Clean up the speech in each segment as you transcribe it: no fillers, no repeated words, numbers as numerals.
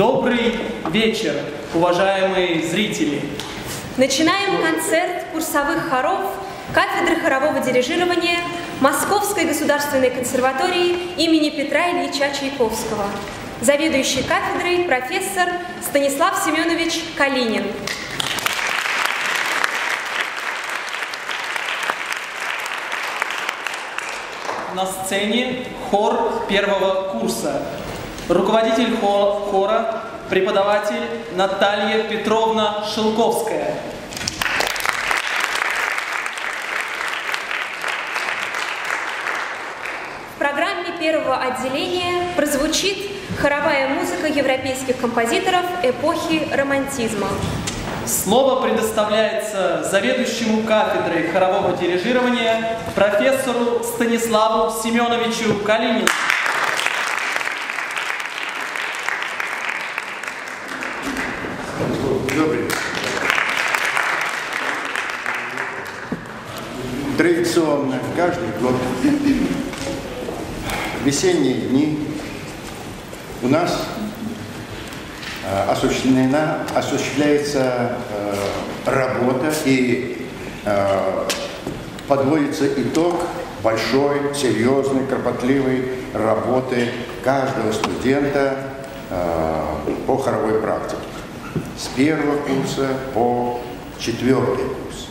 Добрый вечер, уважаемые зрители! Начинаем концерт курсовых хоров кафедры хорового дирижирования Московской государственной консерватории имени Петра Ильича Чайковского. Заведующий кафедрой профессор Станислав Семенович Калинин. На сцене хор первого курса. Руководитель хора, преподаватель Наталья Петровна Шелковская. В программе первого отделения прозвучит хоровая музыка европейских композиторов эпохи романтизма. Слово предоставляется заведующему кафедрой хорового дирижирования профессору Станиславу Семеновичу Калинину. Традиционно каждый год в весенние дни у нас осуществляется работа и подводится итог большой, серьезной, кропотливой работы каждого студента по хоровой практике. С первого курса по четвертый курс.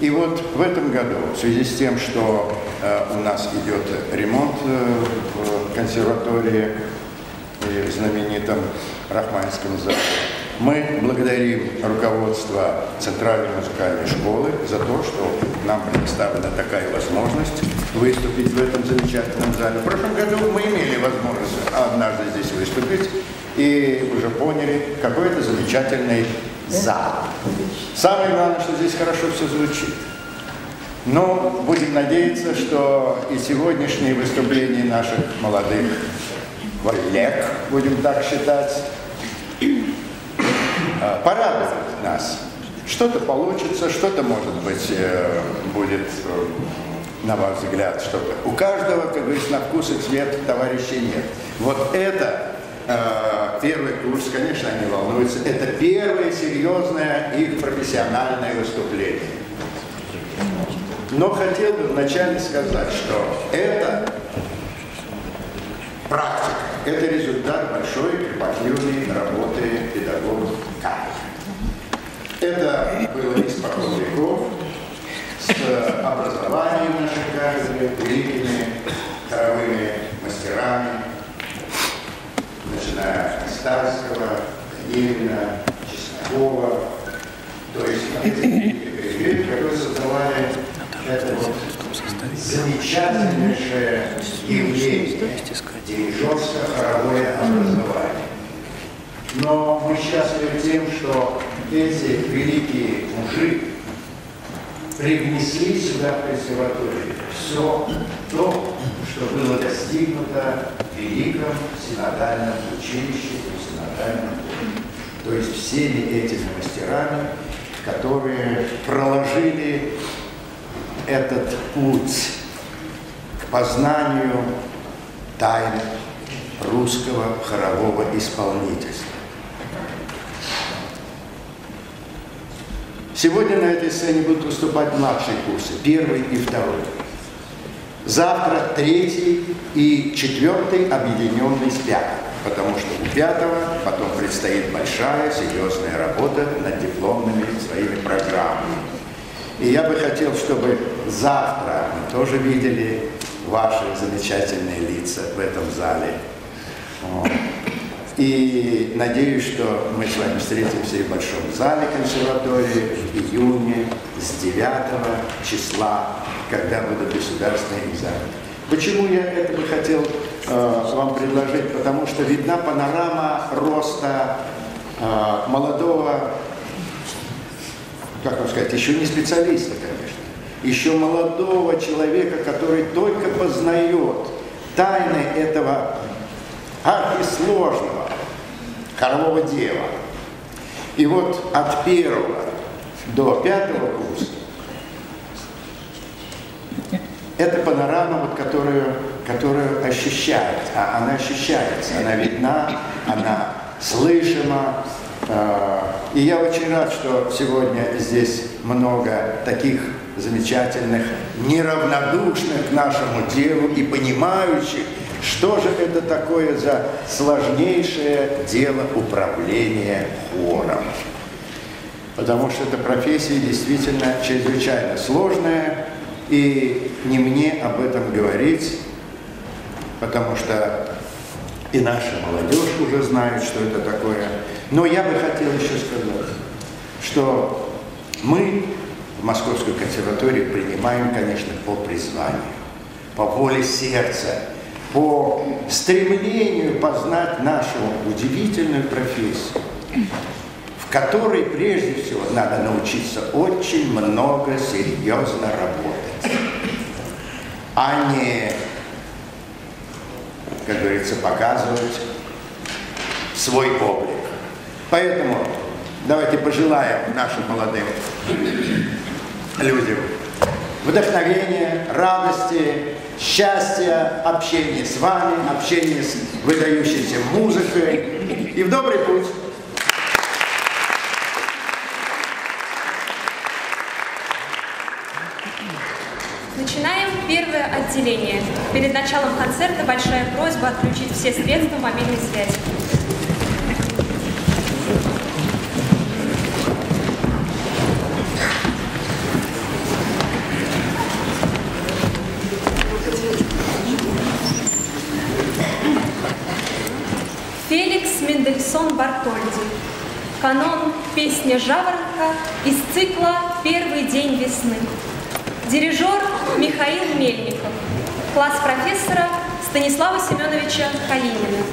И вот в этом году, в связи с тем, что у нас идет ремонт в консерватории и в знаменитом Рахманинском зале, мы благодарим руководство Центральной музыкальной школы за то, что нам предоставлена такая возможность выступить в этом замечательном зале. В прошлом году мы имели возможность однажды здесь выступить и уже поняли, какой это замечательный зал. Самое главное, что здесь хорошо все звучит. Но будем надеяться, что и сегодняшние выступления наших молодых коллег, будем так считать, порадует нас. Что-то получится, что-то, может быть, будет, на ваш взгляд, что-то. У каждого, как говорится, на вкус и цвет товарищей нет. Вот это первый курс, конечно, они волнуются. Это первое серьезное их профессиональное выступление. Но хотел бы вначале сказать, что это практика, это результат большой кропотливой работы педагогов кафедры. Это было испокон веков с образованием нашей кафедры, великими хоровыми мастерами, начиная от Старского, Денина, Чеснокова, то есть люди, которые создавали это вот замечательнейшее явление дирижерско-хоровое образование. Но мы счастливы тем, что эти великие мужи привнесли сюда в консерваторию все то, что было достигнуто в великом синодальном училище, в синодальном доме. То есть всеми этими мастерами, которые проложили этот путь к познанию тайны русского хорового исполнительства. Сегодня на этой сцене будут выступать младшие курсы, первый и второй. Завтра третий и четвертый объединенный с пятым, потому что у пятого потом предстоит большая, серьезная работа над дипломными своими программами. И я бы хотел, чтобы завтра мы тоже видели ваши замечательные лица в этом зале. Вот. И надеюсь, что мы с вами встретимся и в Большом зале консерватории в июне с 9 числа, когда будут государственные экзамены. Почему я это бы хотел вам предложить? Потому что видна панорама роста молодого, как вам сказать, еще не специалиста, конечно, еще молодого человека, который только познает тайны этого архисложного хорового дела. И вот от первого до пятого курса эта панорама, вот, которую которую ощущает, она ощущается, она видна, она слышима. И я очень рад, что сегодня здесь много таких замечательных, неравнодушных к нашему делу и понимающих, что же это такое за сложнейшее дело управления хором. Потому что эта профессия действительно чрезвычайно сложная, и не мне об этом говорить, потому что и наша молодежь уже знает, что это такое. Но я бы хотел еще сказать, что мы в Московскую консерваторию принимаем, конечно, по призванию, по воле сердца, по стремлению познать нашу удивительную профессию, в которой, прежде всего, надо научиться очень много серьезно работать, а не, как говорится, показывать свой облик. Поэтому давайте пожелаем нашим молодым людям вдохновения, радости, счастья, общения с вами, общения с выдающейся музыкой и в добрый путь. Начинаем первое отделение. Перед началом концерта большая просьба отключить все средства мобильной связи. Бартольди. Канон «Песня жаворонка» из цикла «Первый день весны». Дирижер Михаил Мельников. Класс профессора Станислава Семеновича Калинина.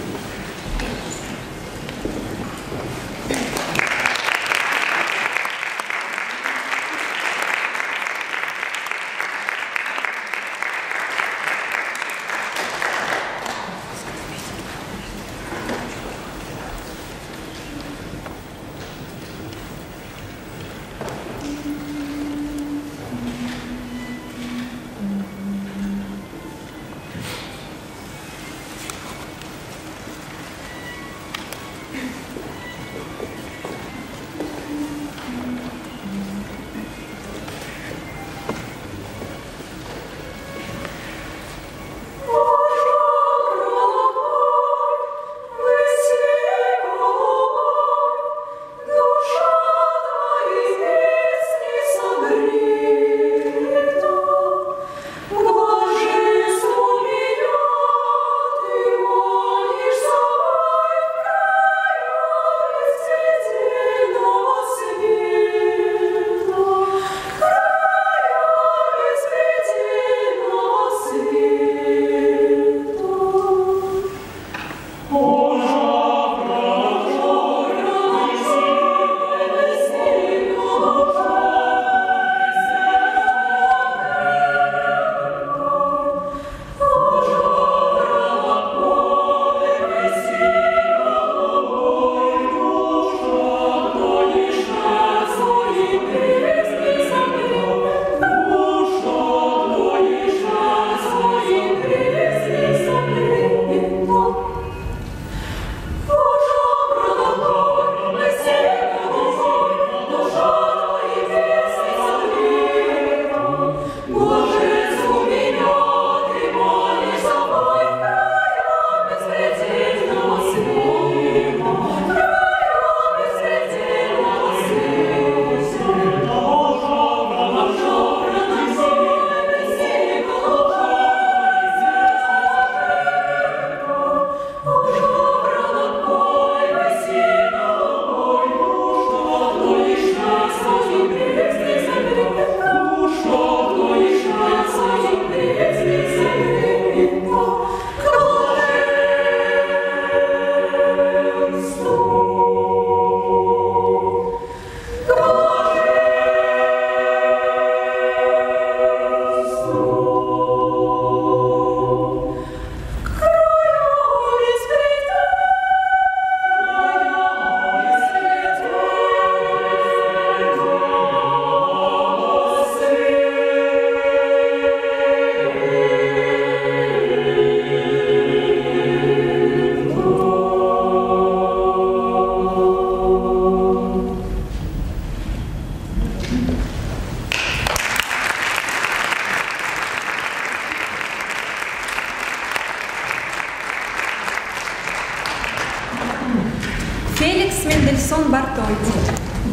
Сон Бартольди,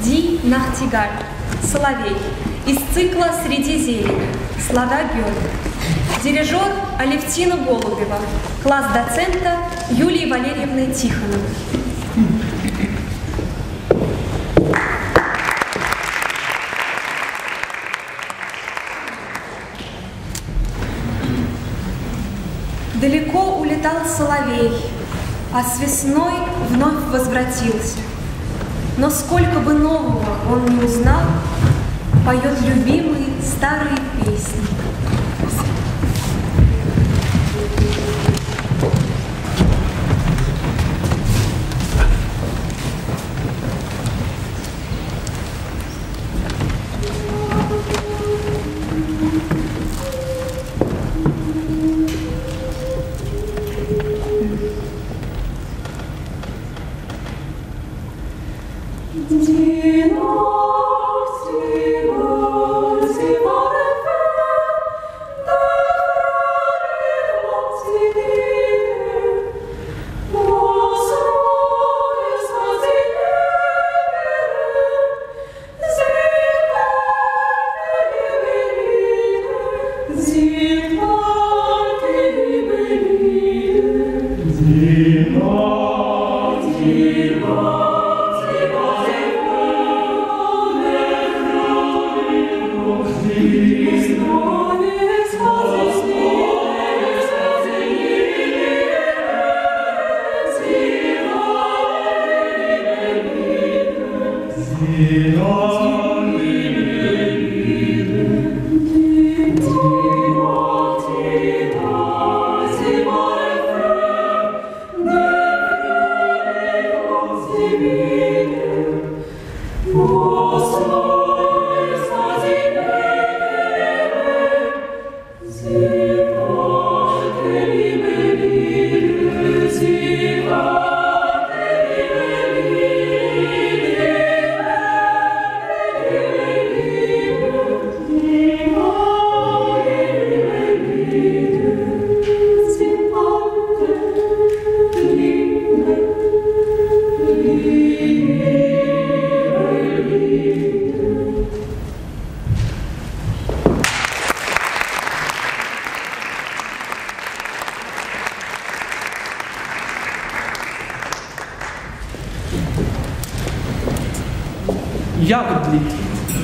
Ди Нахтигаль, Соловей, из цикла «Среди зелени», слова Бёрд, дирижер Алевтина Голубева, класс доцента Юлии Валерьевны Тихоновой. Далеко улетал соловей, а с весной вновь возвратился. Но сколько бы нового он не узнал, поет любимые старые песни.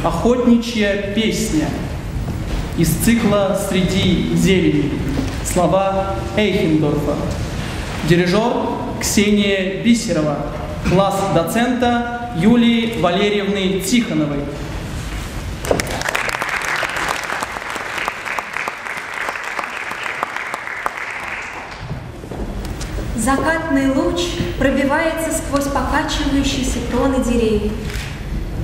Охотничья песня из цикла «Среди зелени», слова Эйхендорфа, дирижер Ксения Бисерова, класс доцента Юлии Валерьевны Тихоновой. Закатный луч пробивается сквозь покачивающиеся кроны деревьев.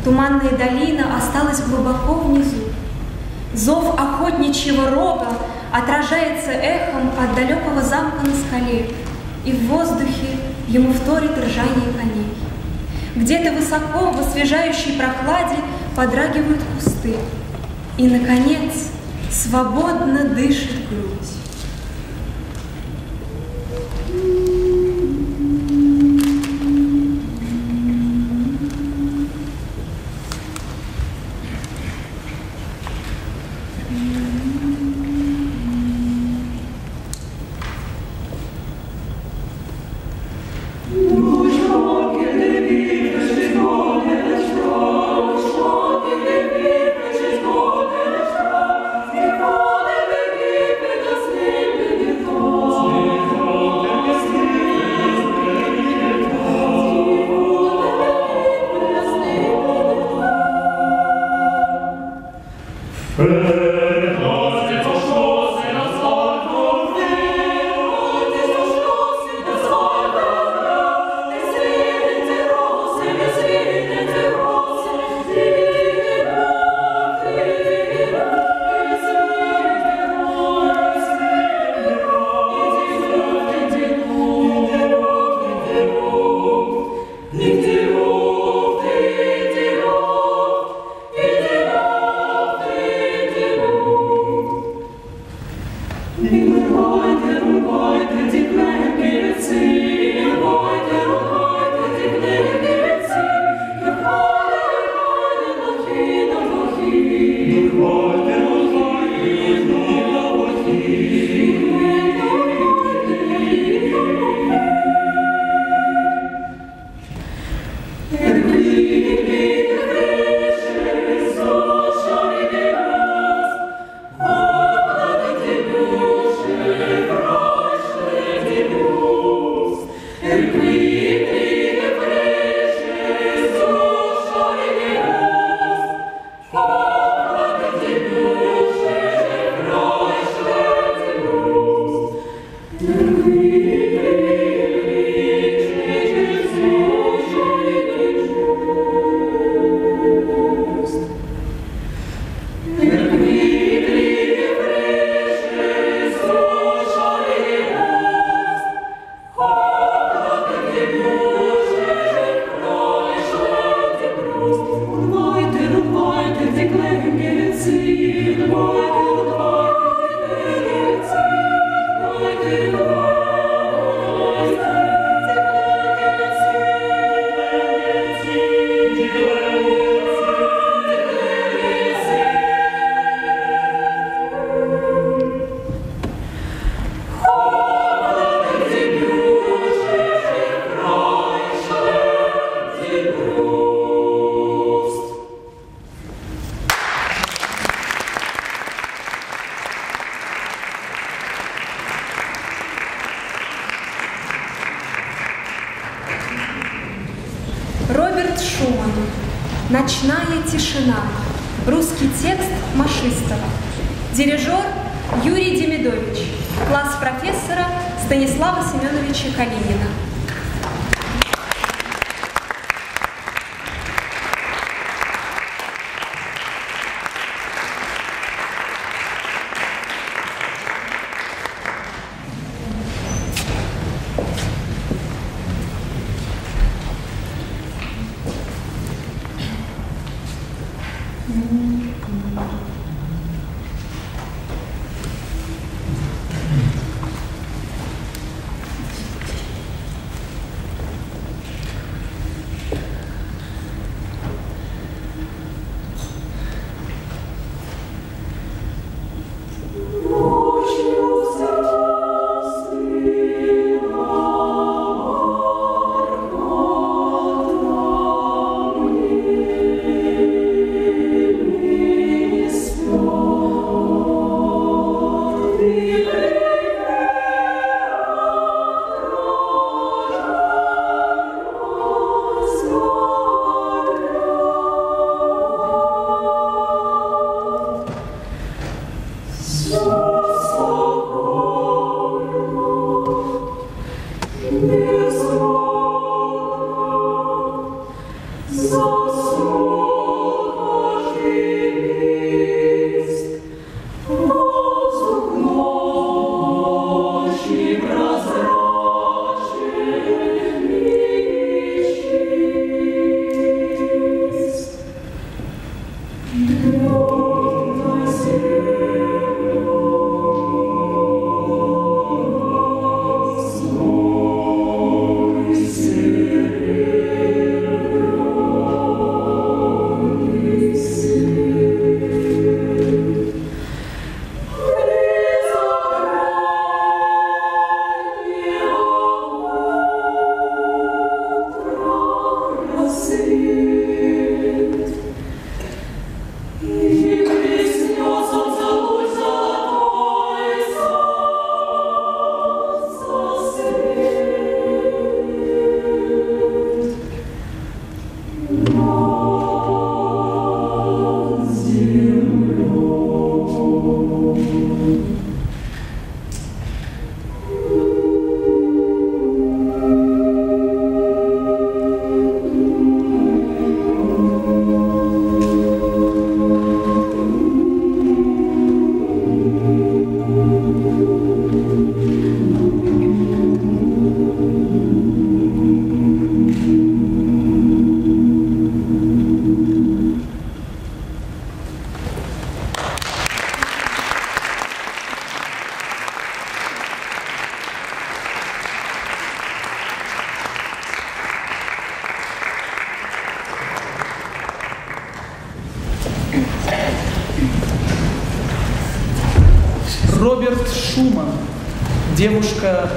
Туманная долина осталась глубоко внизу. Зов охотничьего рога отражается эхом от далекого замка на скале, и в воздухе ему вторит ржание коней. Где-то высоко в освежающей прохладе подрагивают кусты, и, наконец, свободно дышит грудь. тишина. Русский текст Машистова. Дирижер Юрий Демидович. Класс профессора Станислава Семеновича Калинина.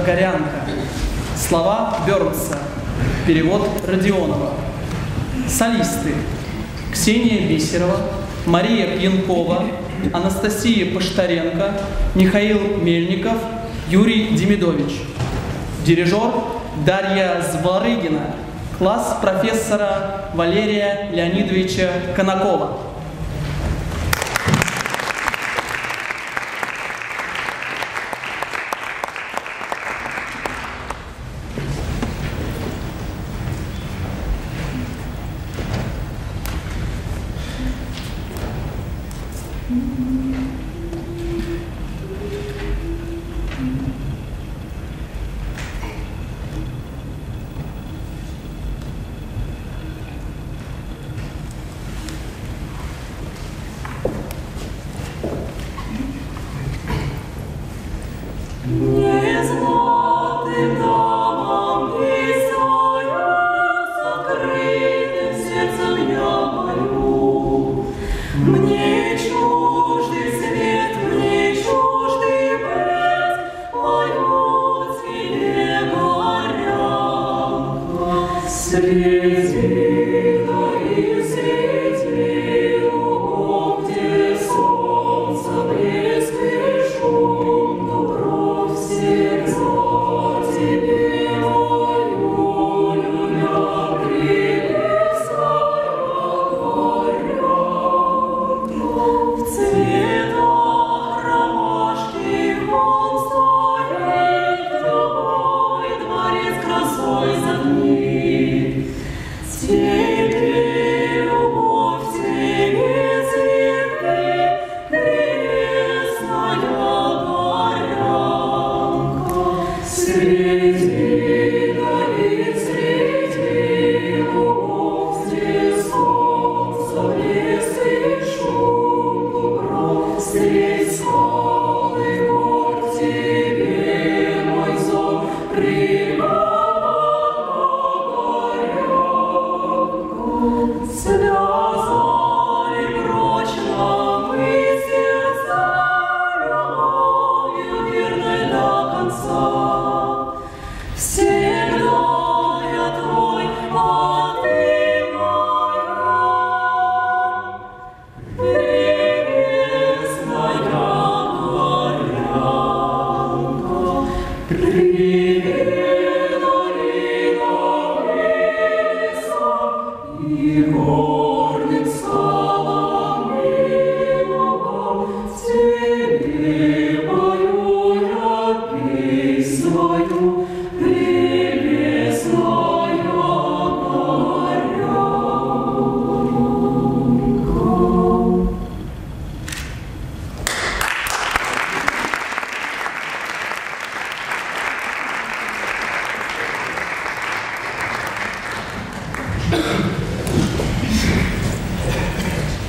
Горянка. Слова Бёрмса. Перевод Родионова. Солисты. Ксения Бисерова, Мария Пьянкова, Анастасия Поштаренко, Михаил Мельников, Юрий Демидович. Дирижер Дарья Зварыгина. Класс профессора Валерия Леонидовича Конакова.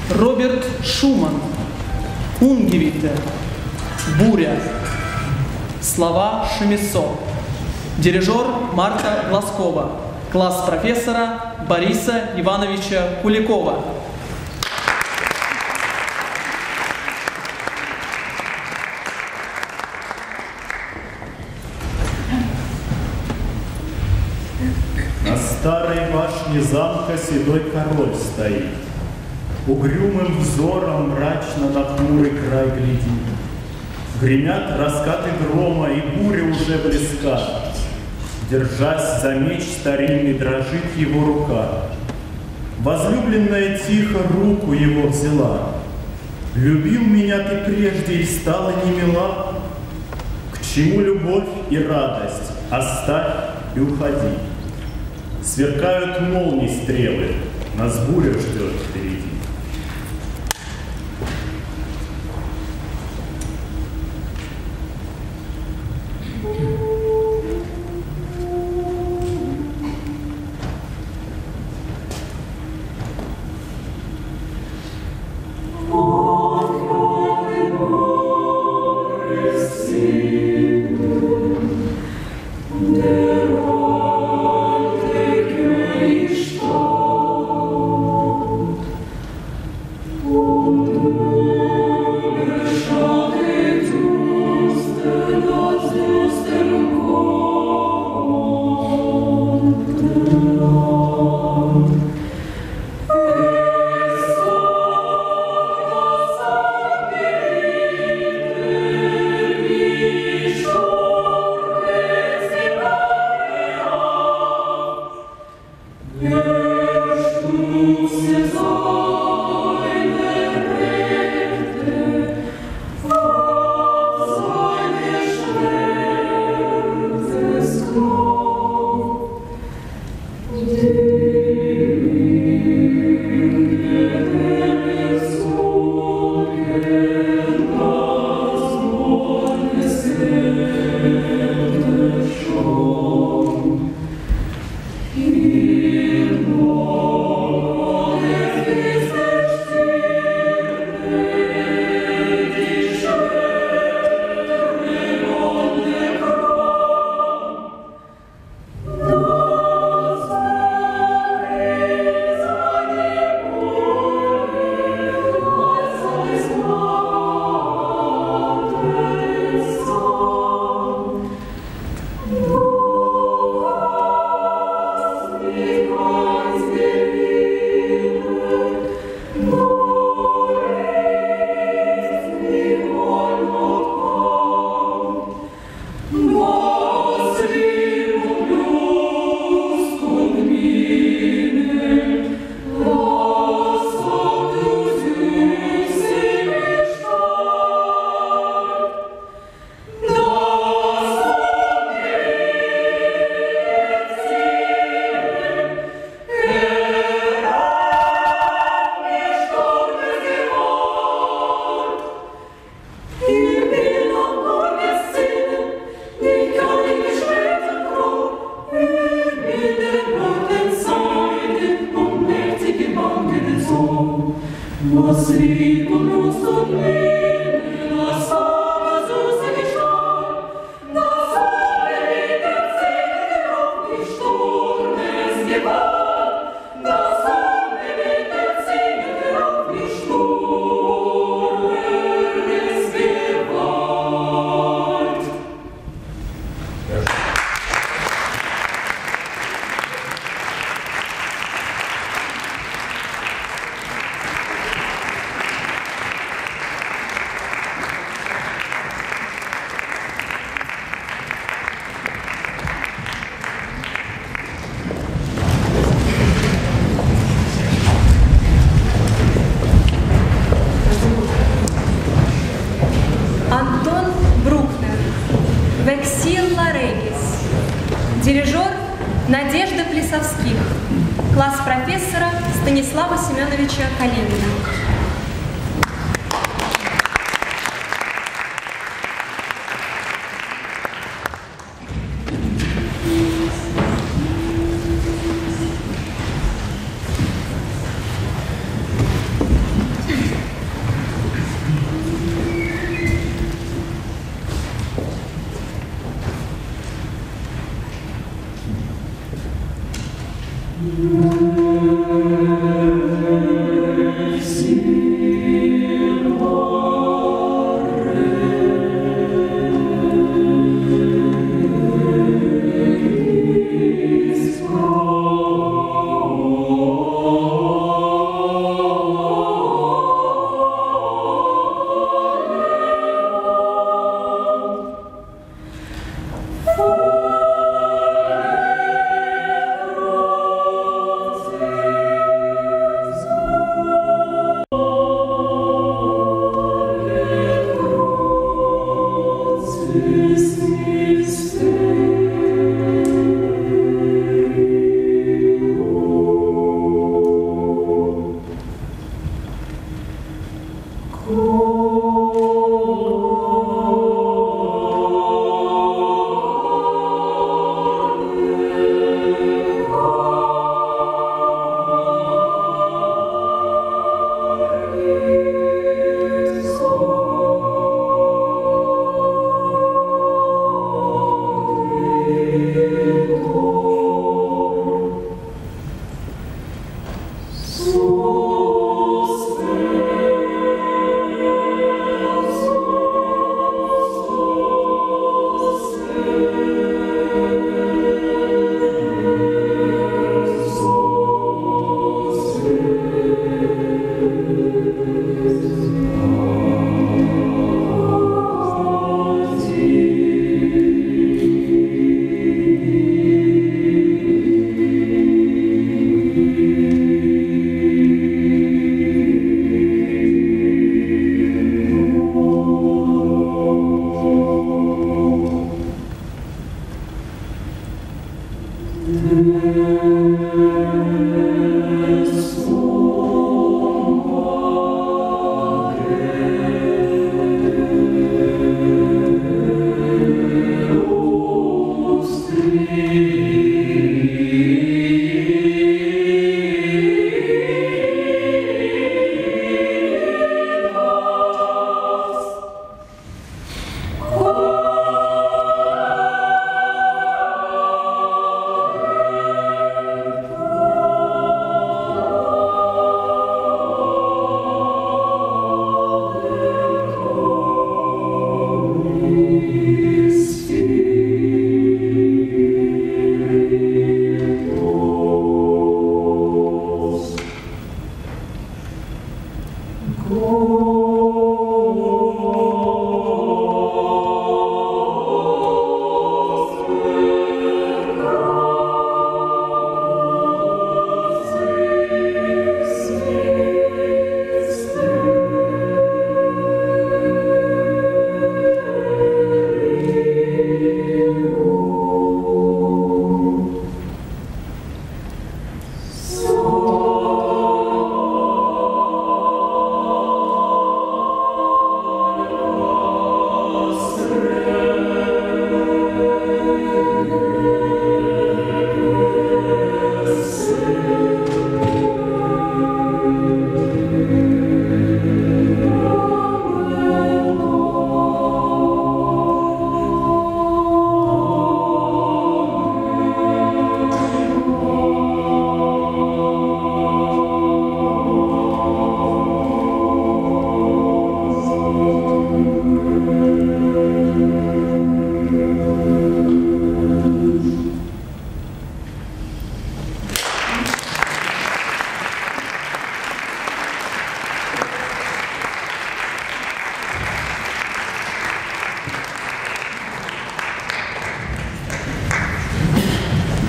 Роберт Шуман, Унгевите, Буря, слова Шемиссо, дирижер Марта Глазкова, класс профессора Бориса Ивановича Куликова. На старой башне замка седой король стоит, угрюмым взором мрачно на хмурый край глядит. Гремят раскаты грома, и буря уже близка. Держась за меч старинный, дрожит его рука. Возлюбленная тихо руку его взяла. Любил меня ты прежде, и стала немила. К чему любовь и радость? Оставь и уходи. Сверкают молнии стрелы, нас буря ждет впереди. Станислава Семеновича Калинина.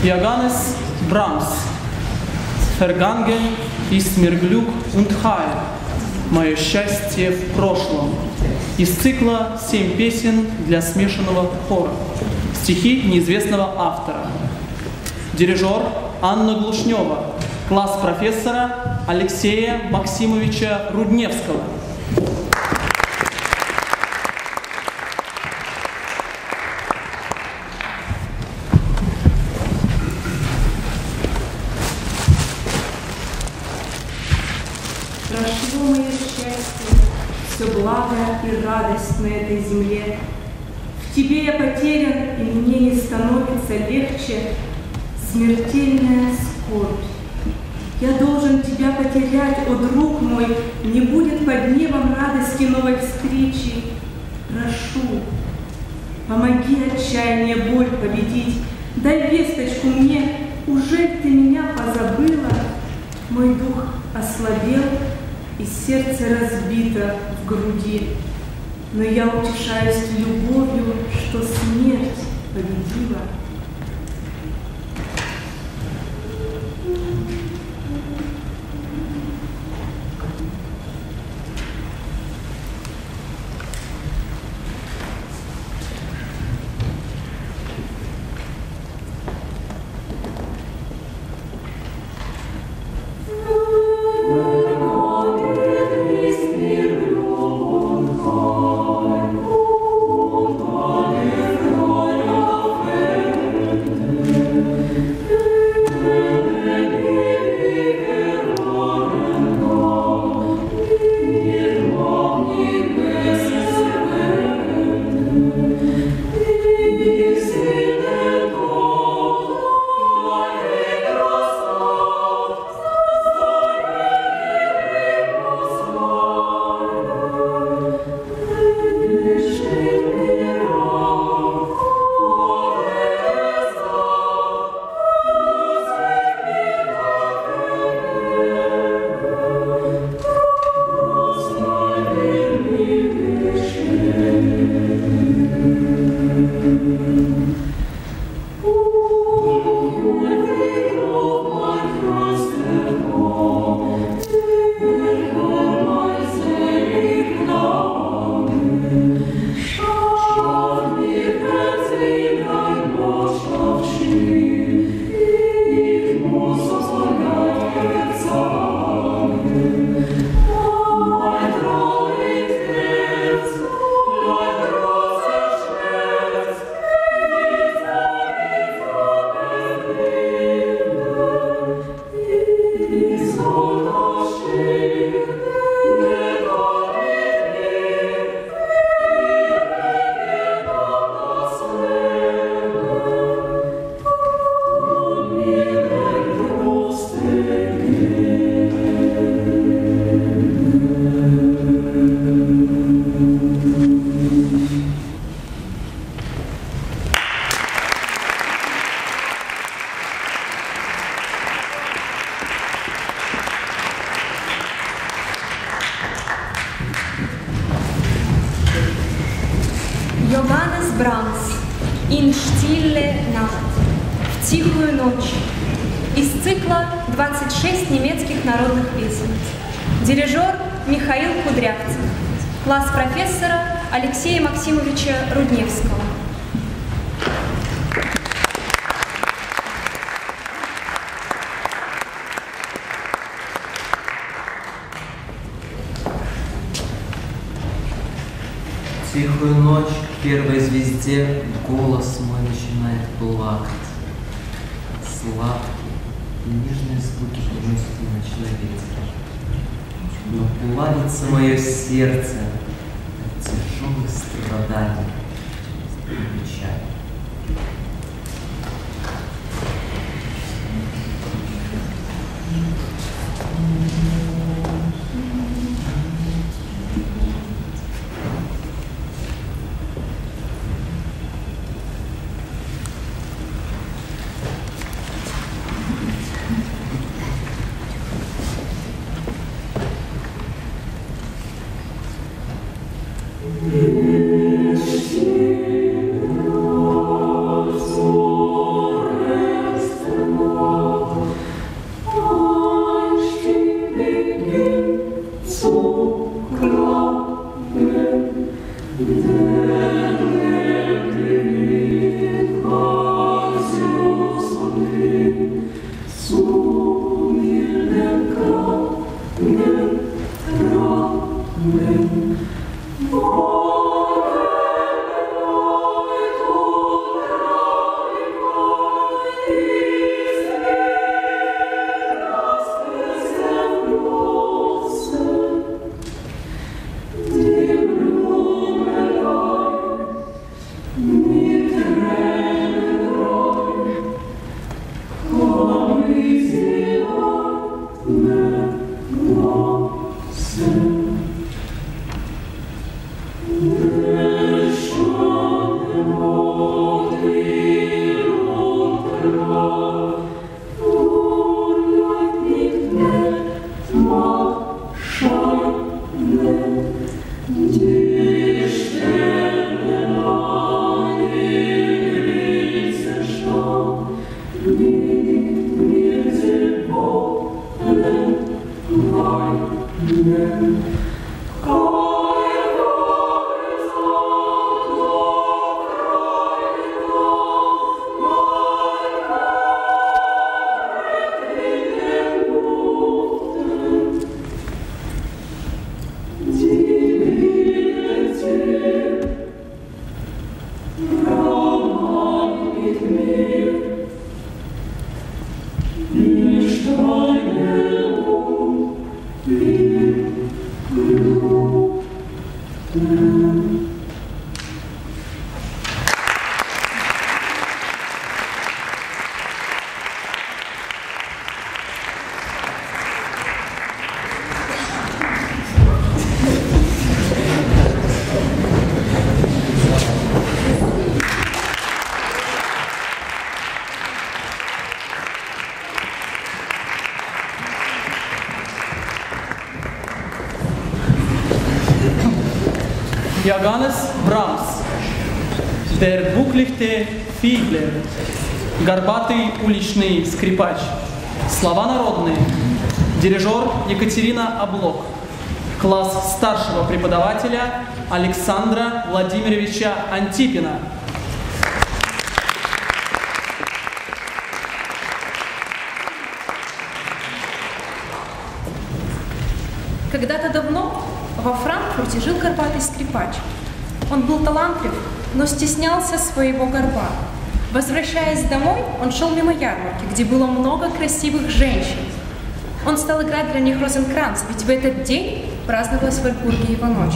Иоганнес Брамс, Vergangen ist mir Glück und Heil, мое счастье в прошлом, из цикла «Семь песен для смешанного хора», стихи неизвестного автора. Дирижер Анна Глушнева, класс профессора Алексея Максимовича Рудневского. Земле. В тебе я потерян, и мне не становится легче. Смертельная скорбь. Я должен тебя потерять, о друг мой, не будет под небом радости новой встречи. Прошу, помоги отчаяние боль победить. Дай весточку мне, уже ты меня позабыла. Мой дух ослабел, и сердце разбито в груди. Но я утешаюсь любовью, что смерть победила. Иоганнес Брамс «Ин штилле Nacht» – «В тихую ночь» из цикла «26 немецких народных песен». Дирижер Михаил Кудрявцев. Класс профессора Алексея Максимовича Рудневского. Тихую ночь к первой звезде голос мой начинает плакать. Сладкие и нежные звуки приносит ночной ветер. Но плавится мое сердце от тяжелых страданий и печали. Иоганнес Брамс, der bucklichte Fiedler, горбатый уличный скрипач, слова народные, дирижер Екатерина Облох, класс старшего преподавателя Александра Владимировича Антипина. Когда-то давно во Франкфурте жил горбатый скрипач. Он был талантлив, но стеснялся своего горба. Возвращаясь домой, он шел мимо ярмарки, где было много красивых женщин. Он стал играть для них розенкранц, ведь в этот день праздновалась в Оренбурге его ночь.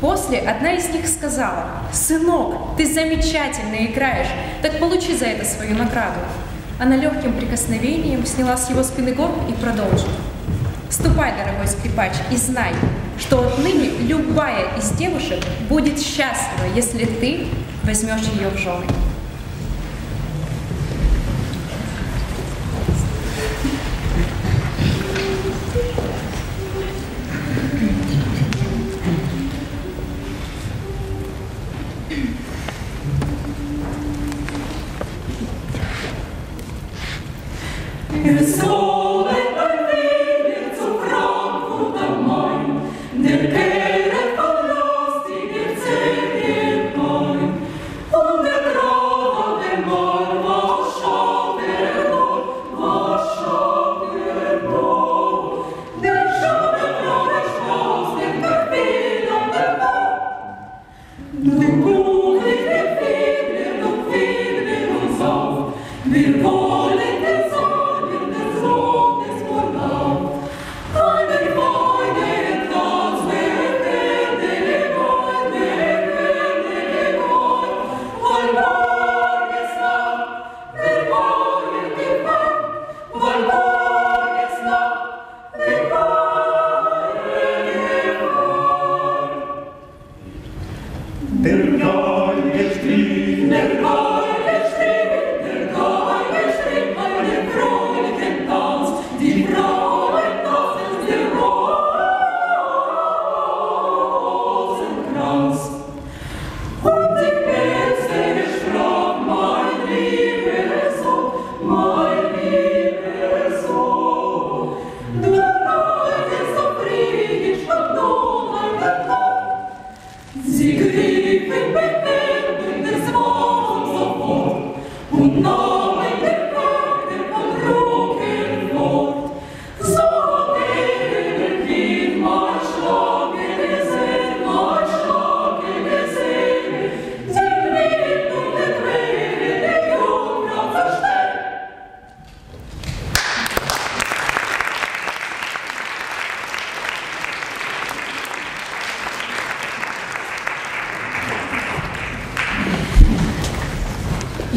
После одна из них сказала: «Сынок, ты замечательно играешь, так получи за это свою награду». Она легким прикосновением сняла с его спины горб и продолжила: «Ступай, дорогой скрипач, и знай, что отныне любая из девушек будет счастлива, если ты возьмешь ее в жены».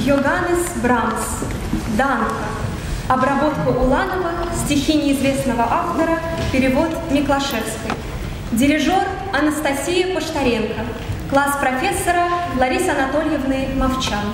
Иоганнес Брамс, «Данка», обработка Уланова, стихи неизвестного автора, перевод Миклашевской. Дирижер Анастасия Поштаренко, класс профессора Ларисы Анатольевны Мовчан.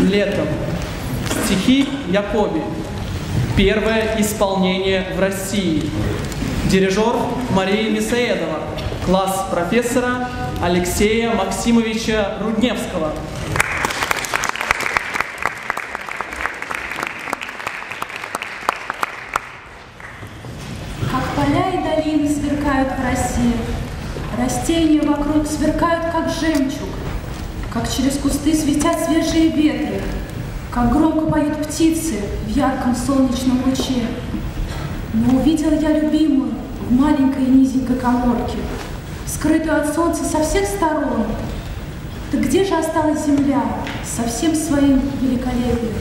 Летом. Стихи Якоби. Первое исполнение в России. Дирижер Мария Мисаедова. Класс профессора Алексея Максимовича Рудневского. Как поля и долины сверкают в России. Растения вокруг сверкают, как жемчуг. Как через кусты светят свежие ветры, как громко поют птицы в ярком солнечном луче. Но увидел я любимую в маленькой низенькой коморке, скрытую от солнца со всех сторон. Так где же осталась земля со всем своим великолепием?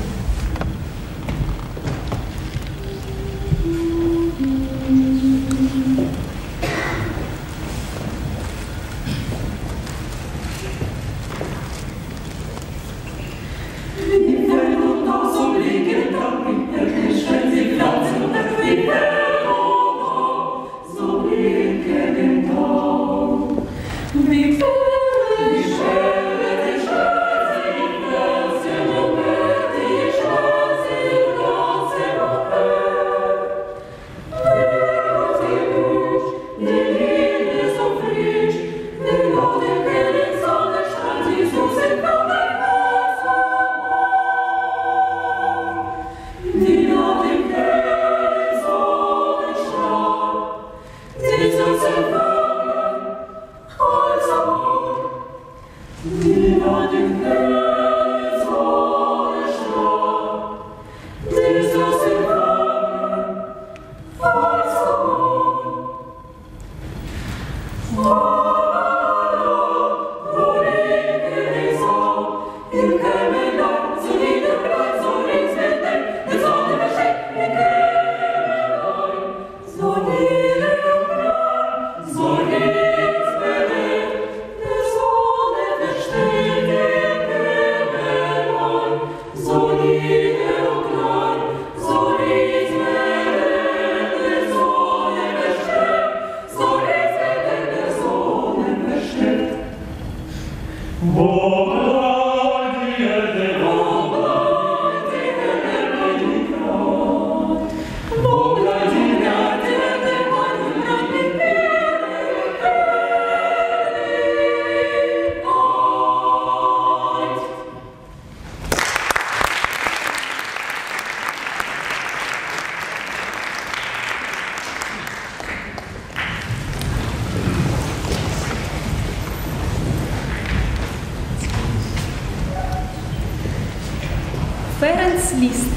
Ференц Лист,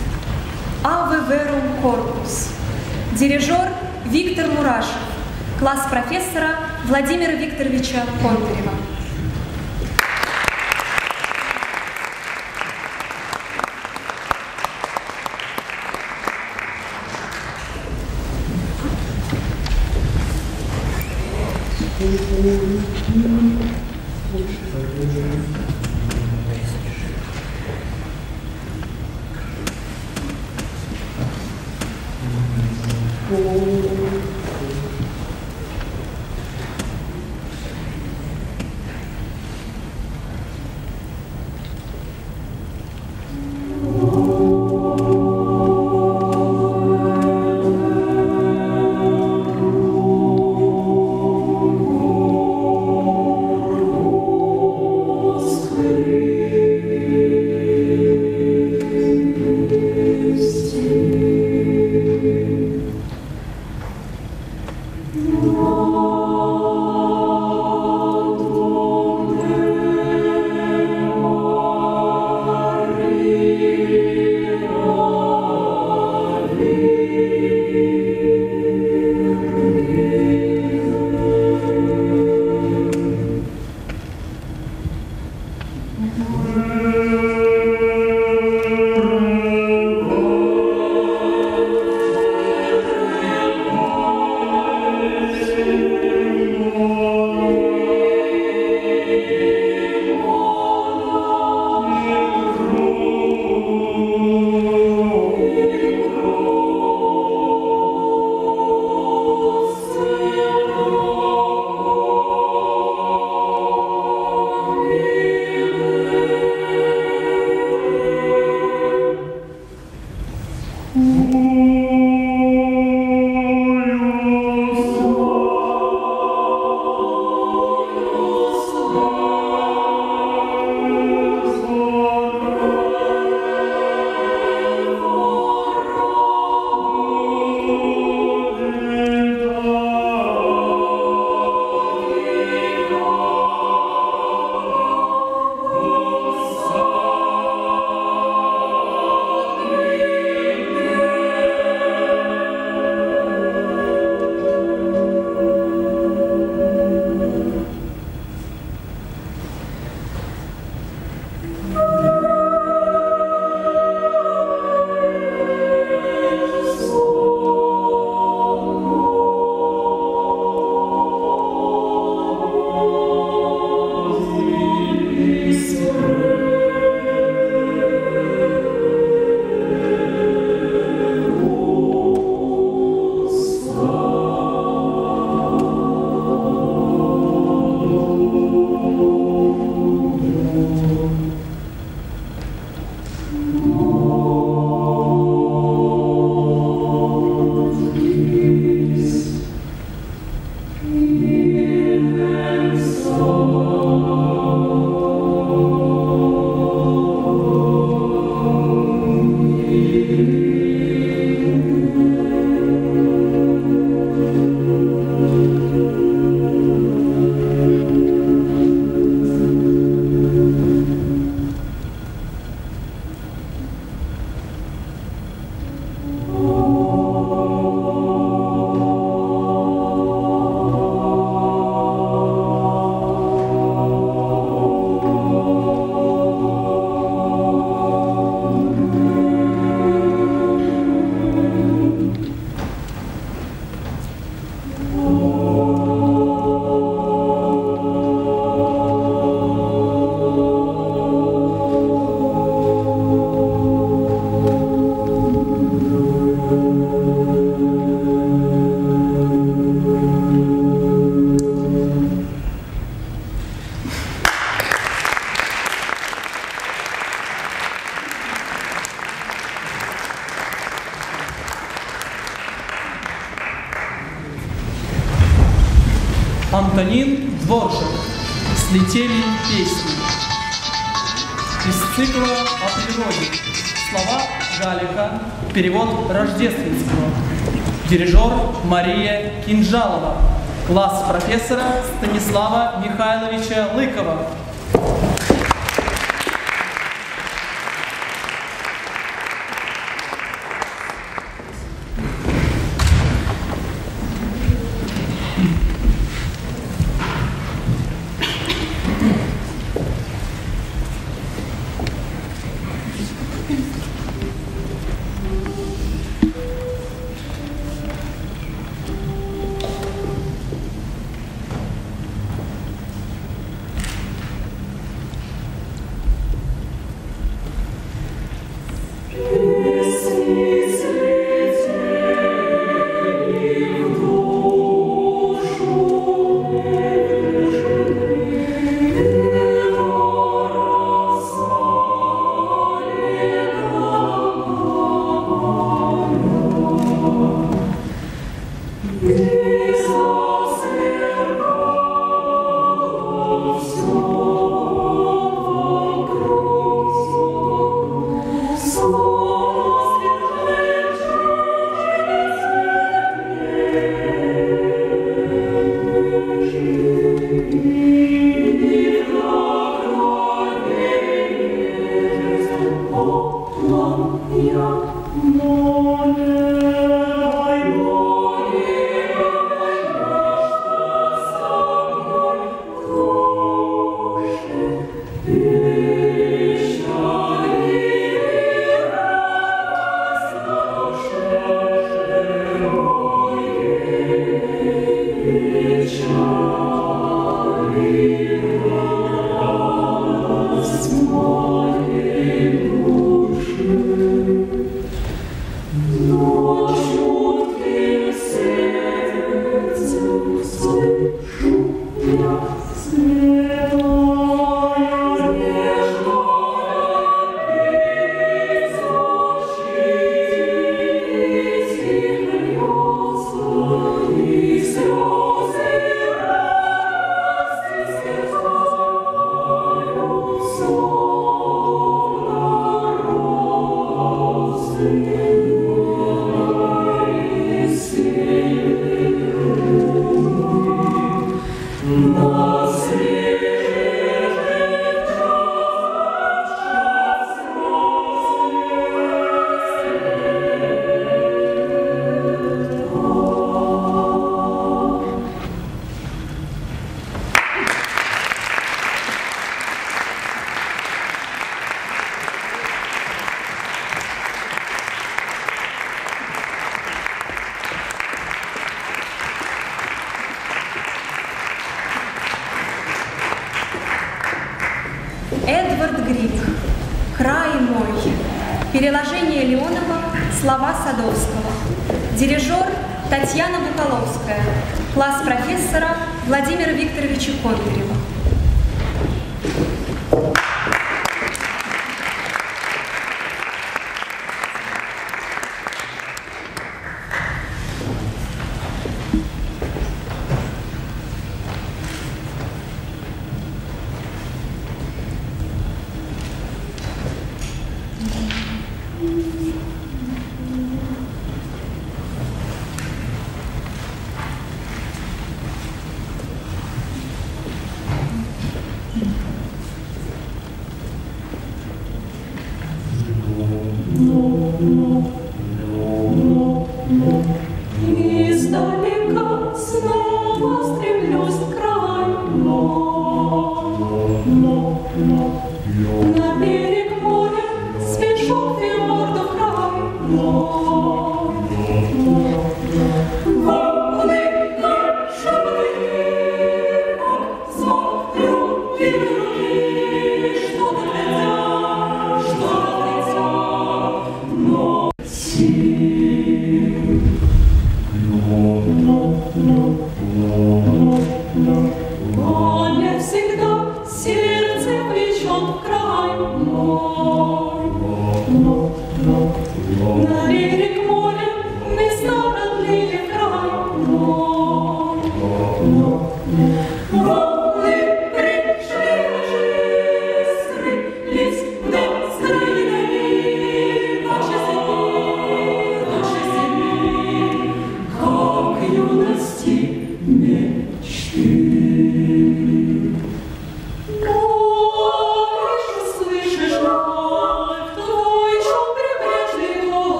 Аве Верум Корпус, дирижер Виктор Мурашев, класс профессора Владимира Викторовича Кондарева. Слетели песни из цикла о природе. Слова Галика, перевод Рождественского. Дирижер Мария Кинжалова, класс профессора Станислава Михайловича Лыкова.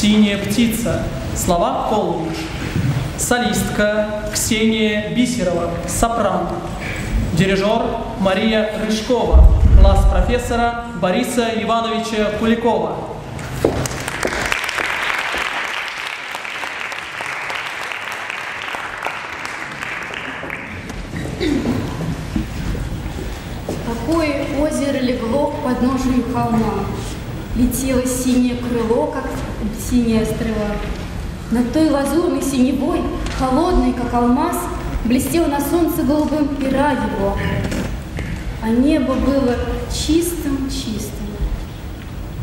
«Синяя птица», слова «Колумб». Солистка Ксения Бисерова, сопран. Дирижер Мария Рыжкова, класс профессора Бориса Ивановича Куликова. Какое озеро легло к подножию холма, летело синее крыло, как синяя стрела. Над той лазурной синевой, холодной, как алмаз, блестел на солнце голубым пера его, а небо было чистым-чистым.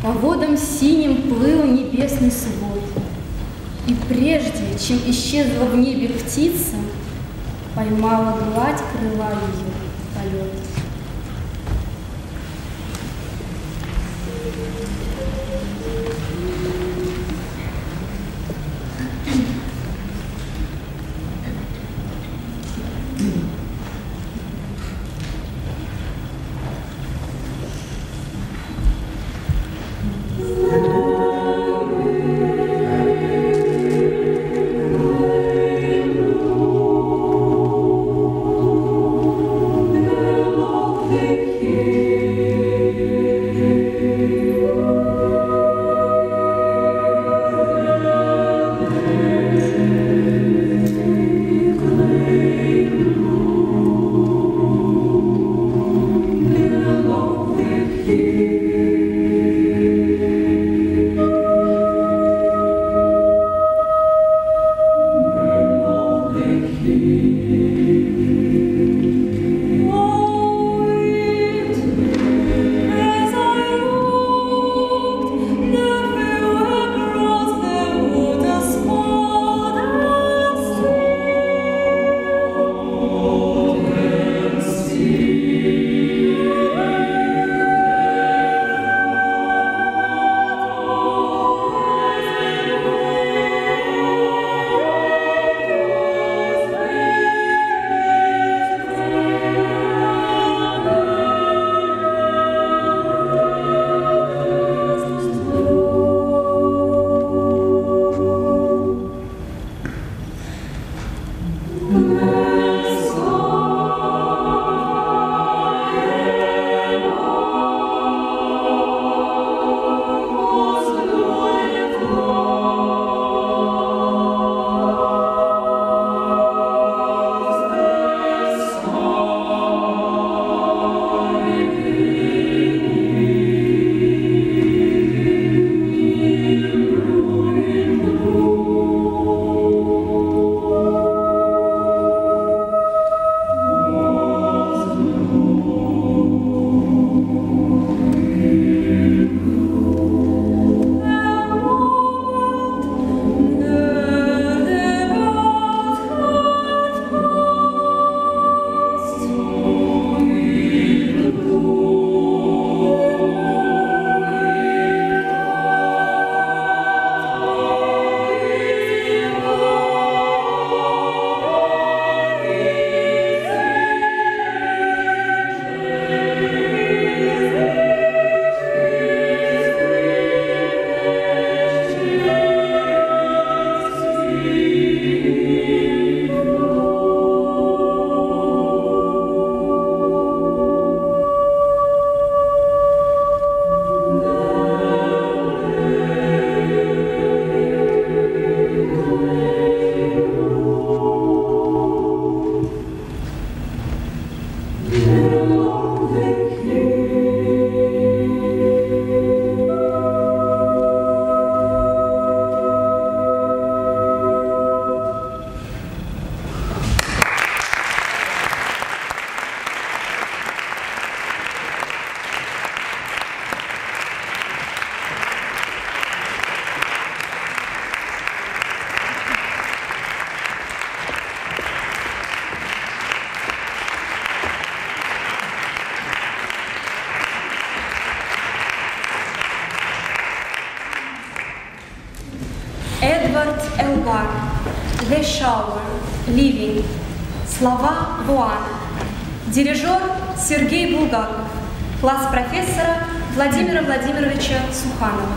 По водам синим плыл небесный свод, и прежде, чем исчезла в небе птица, поймала гладь крыла ее полет. The Shower, Living, слова Буана, дирижер Сергей Булгаков, класс профессора Владимира Владимировича Суханова.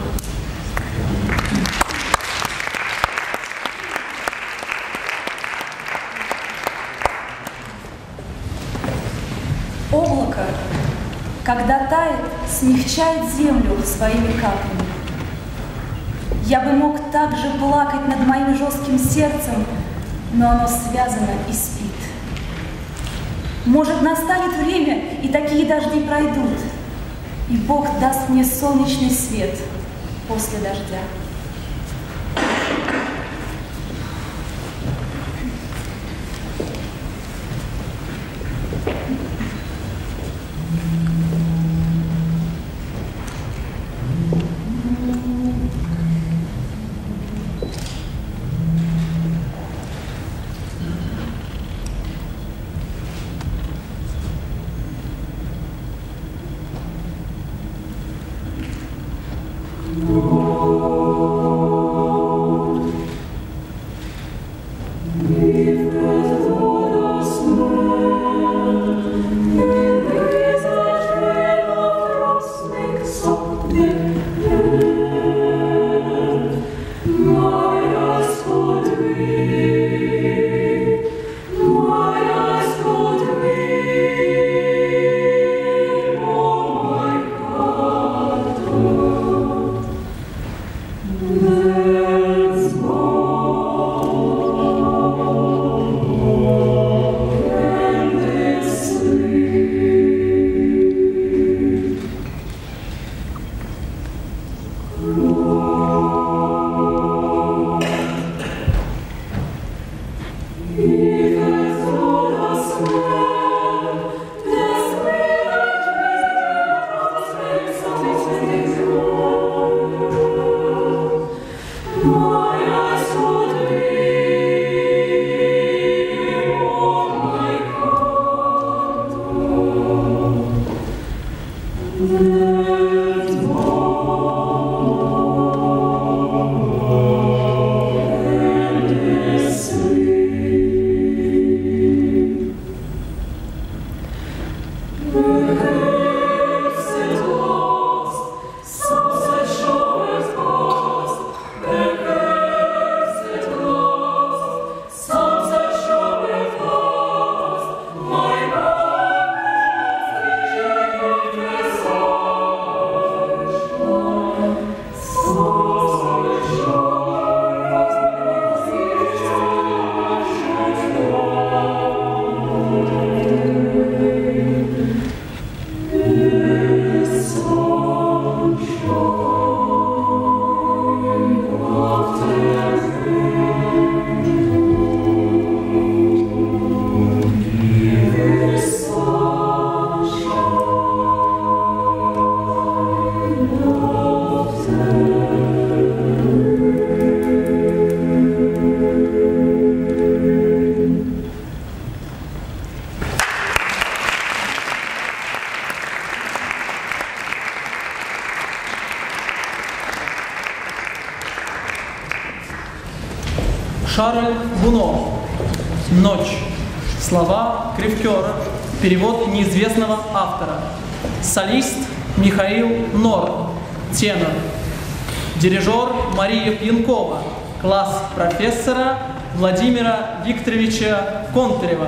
когда тает, смягчает землю своими каплями. Я бы мог также плакать над моим жестким сердцем, но оно связано и спит. Может, настанет время, и такие дожди пройдут, и Бог даст мне солнечный свет после дождя. Перевод неизвестного автора. Солист Михаил Нор, тенор. Дирижер Мария Пьянкова, класс профессора Владимира Викторовича Контарева.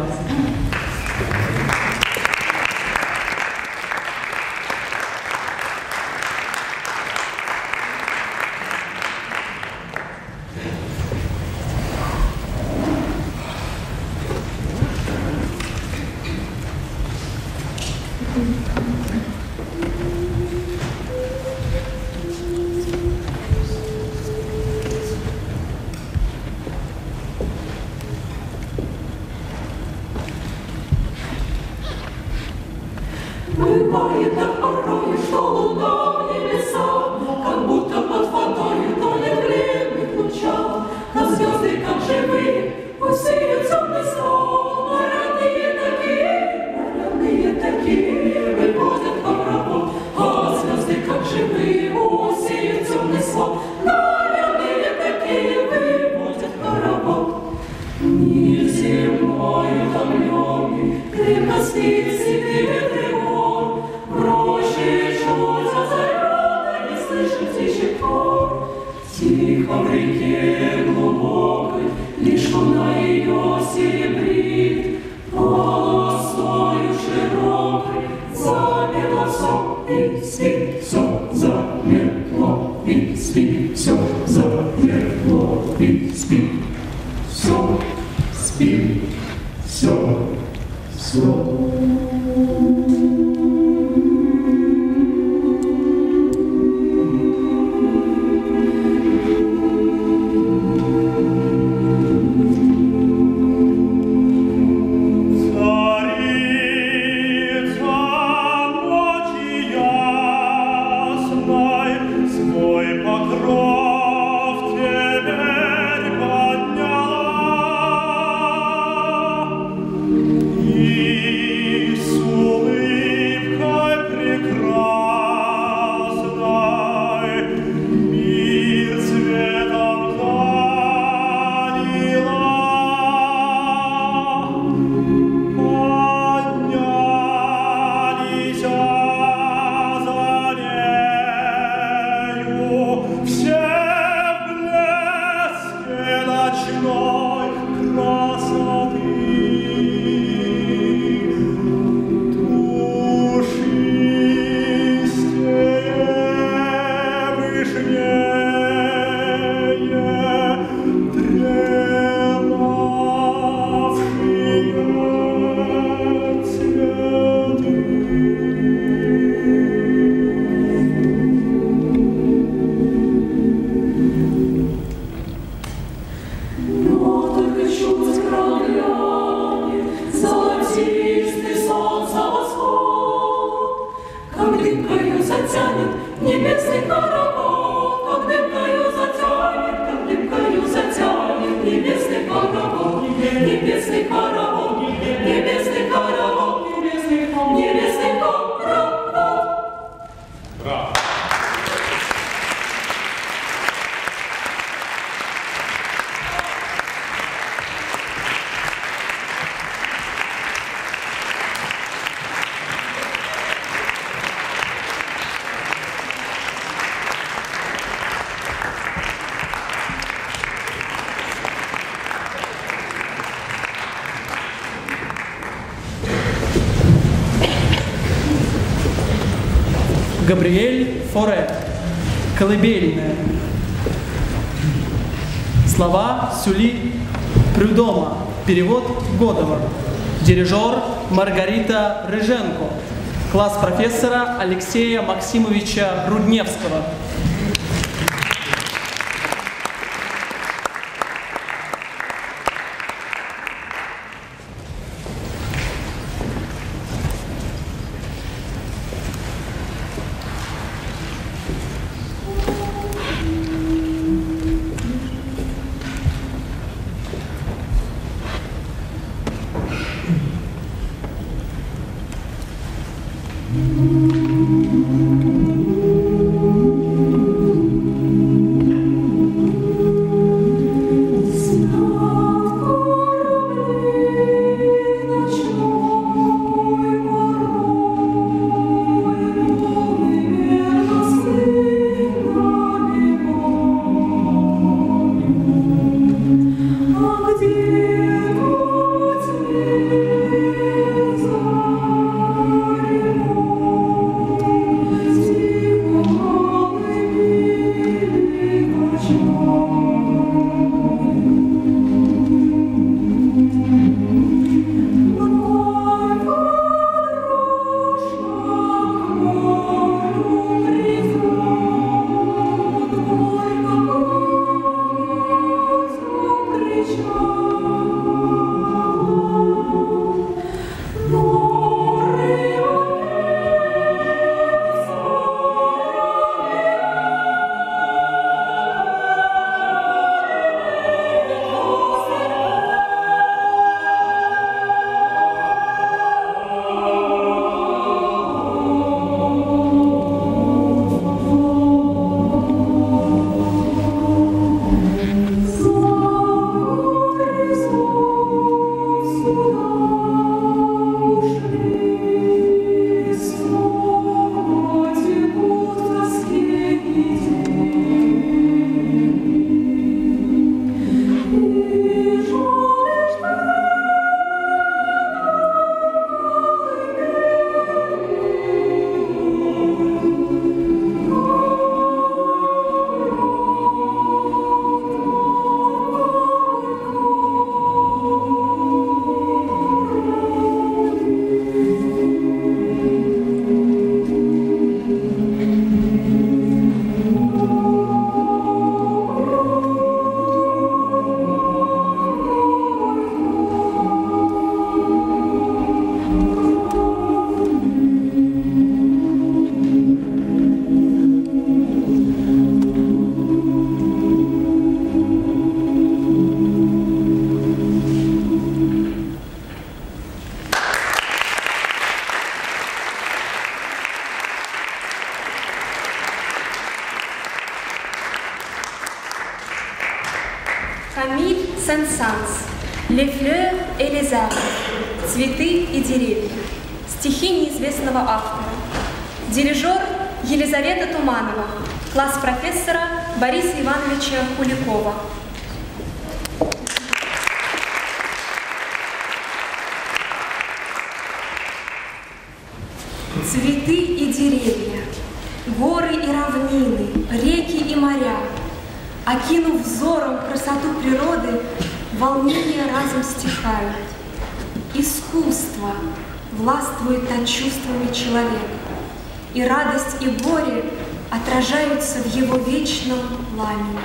Ты прости, если ты ветры, он, проще чудо за все, спи, все, все. Габриэль Форе. Колыбельная. Слова Сюли Прюдома. Перевод Годова. Дирижер Маргарита Рыженко. Класс профессора Алексея Максимовича Рудневского. Сен-Санс, «Les fleurs et les arbres», «Цветы и деревья», стихи неизвестного автора, дирижер Елизавета Туманова, класс профессора Бориса Ивановича Куликова. Цветы и деревья, горы и равнины, реки и моря, окинув взором красоту природы, волнения разом стихают. Искусство властвует над чувствами человека, и радость и горе отражаются в его вечном пламени.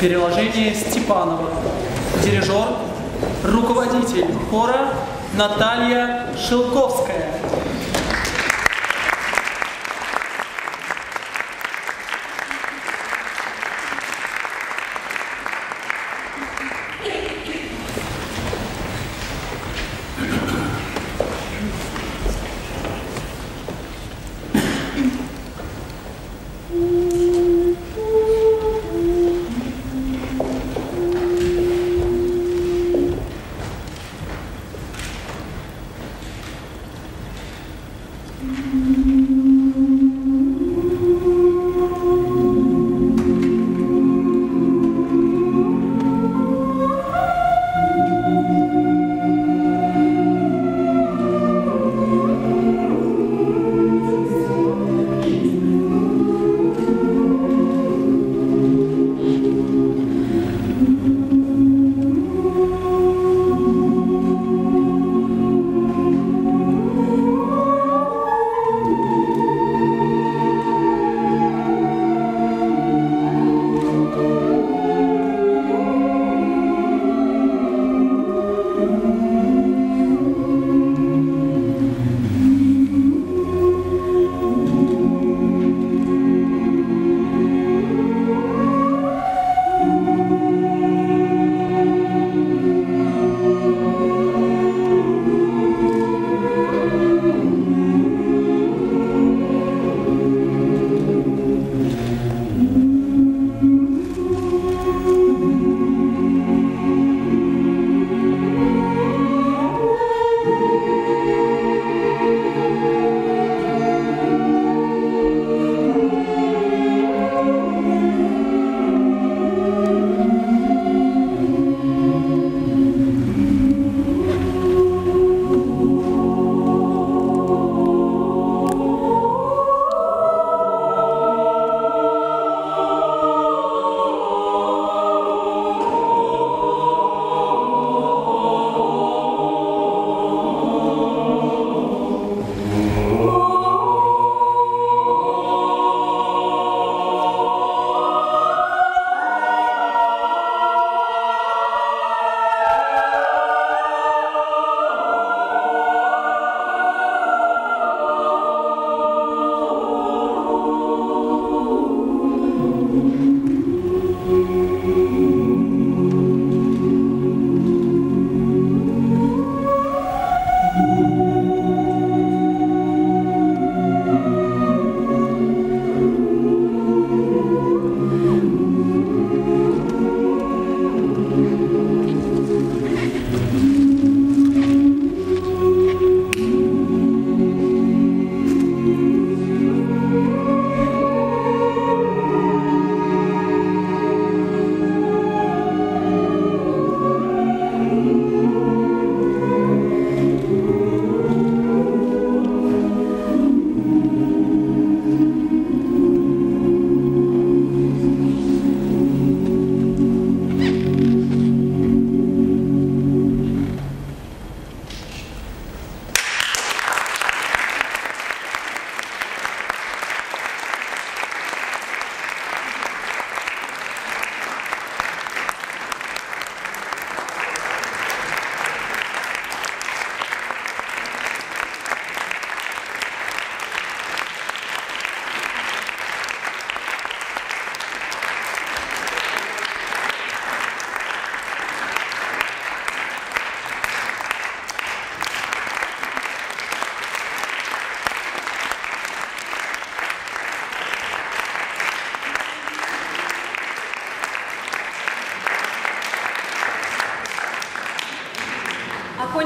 Переложение Степанова. Дирижер, руководитель хора Наталья Шелковская.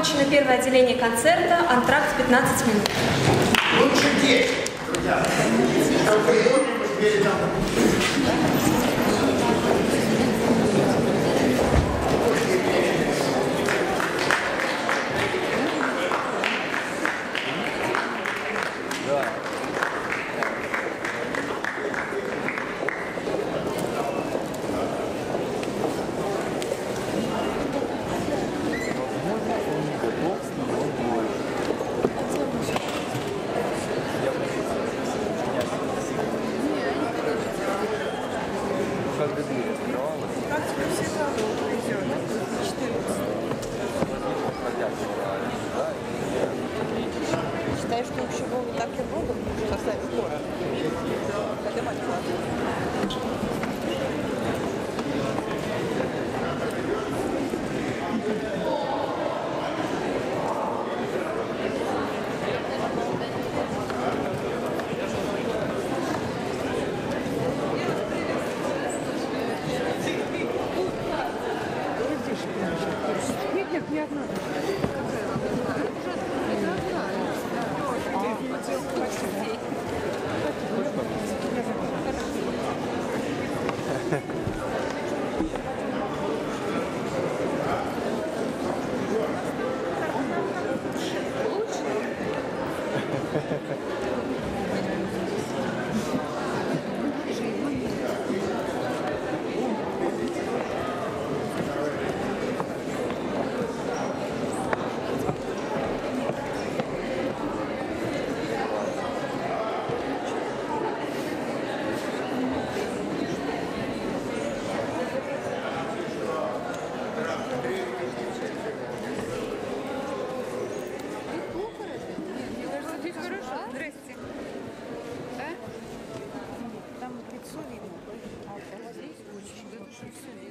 Окончено первое отделение концерта, антракт 15 минут. Лучше день, друзья. Thank you.